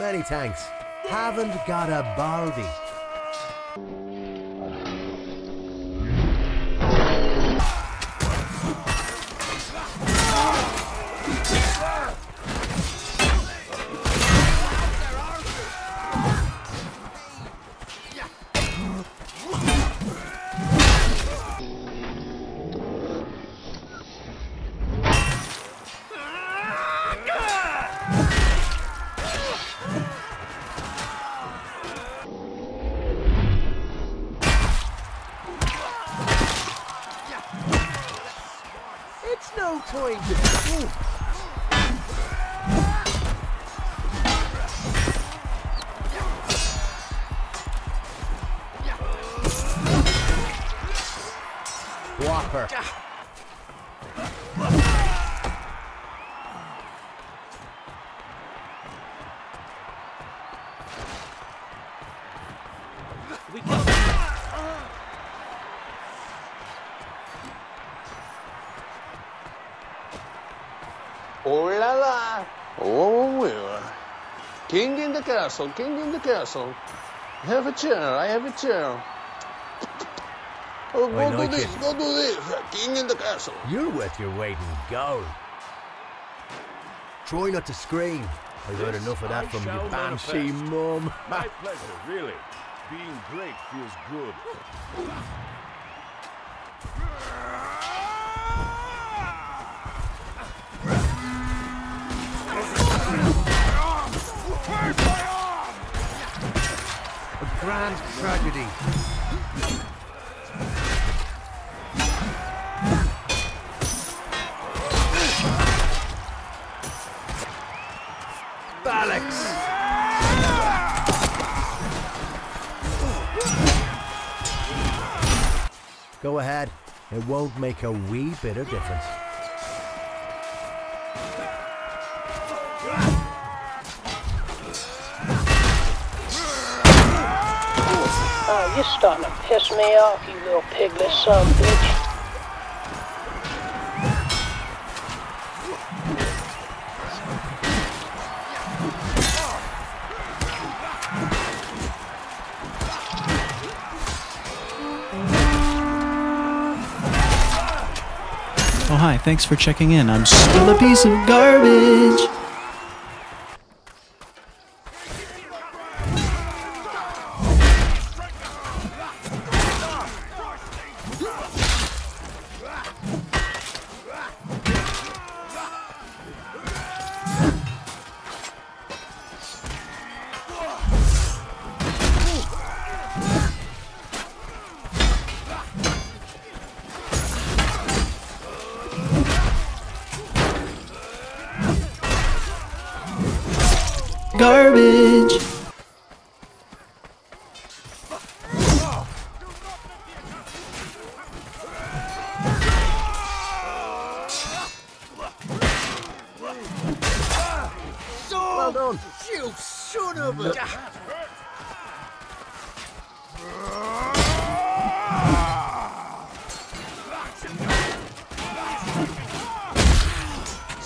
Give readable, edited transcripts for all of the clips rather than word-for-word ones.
Many thanks. Haven't got a baldy. It's no time to move. Whopper. We go. Oh la la! Oh, well. King in the castle, king in the castle. Have a chair, I have a chair. Oh, go do this, go do this. King in the castle. You're worth your weight in gold. Try not to scream. I've heard enough of that from your banshee mum. My pleasure, really. Being great feels good. Grand tragedy. Balix. Go ahead. It won't make a wee bit of difference. Oh, you're starting to piss me off, you little piglet son of a bitch. Oh, hi, thanks for checking in. I'm still a piece of garbage. Garbage. Well done, you son of a...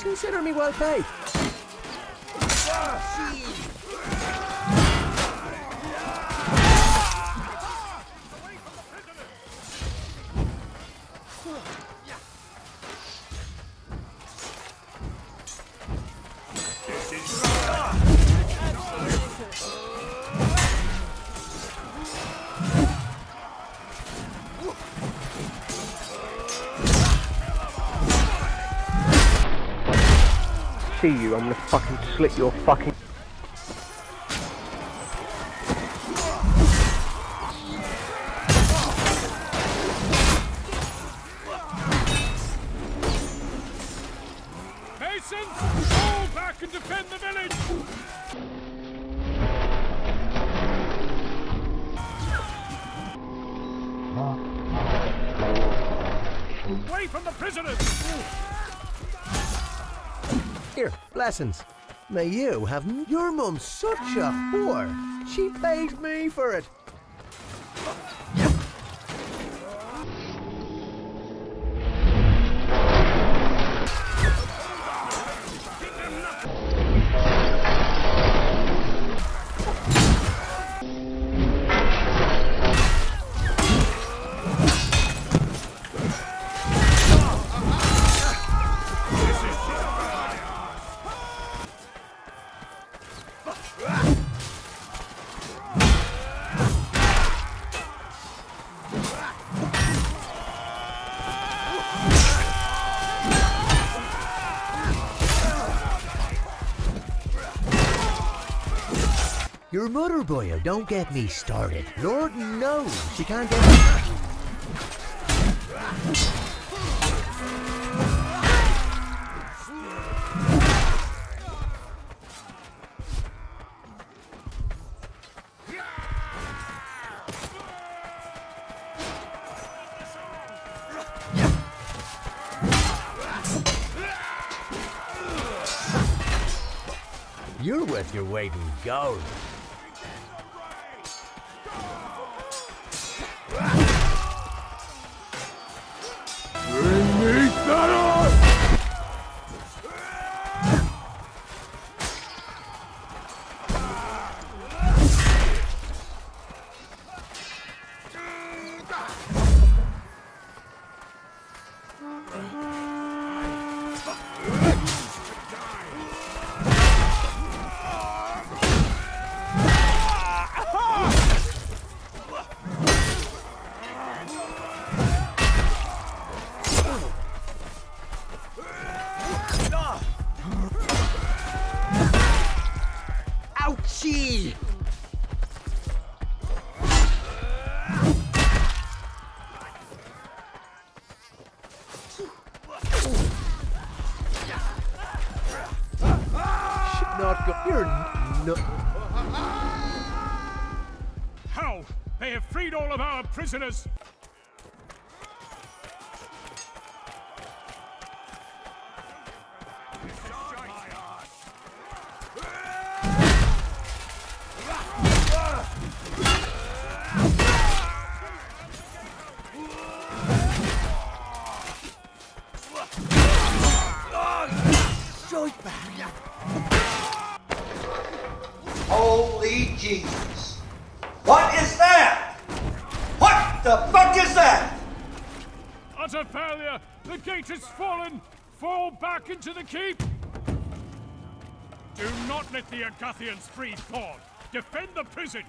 Consider me well paid. See you, I'm gonna fucking slit your fucking... Mason, fall back and defend the village! Away from the prisoners! Here, blessings. May you have... Your mum's such a whore. She paid me for it. Your mother, boyo, don't get me started. Lord knows she can't get You're worth your weight in gold. Ouchie! Not go. You're no. How? They have freed all of our prisoners. Holy Jesus! What is that? What the fuck is that? Utter failure! The gate has fallen! Fall back into the keep! Do not let the Agathians free Thorn! Defend the prison!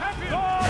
Champion!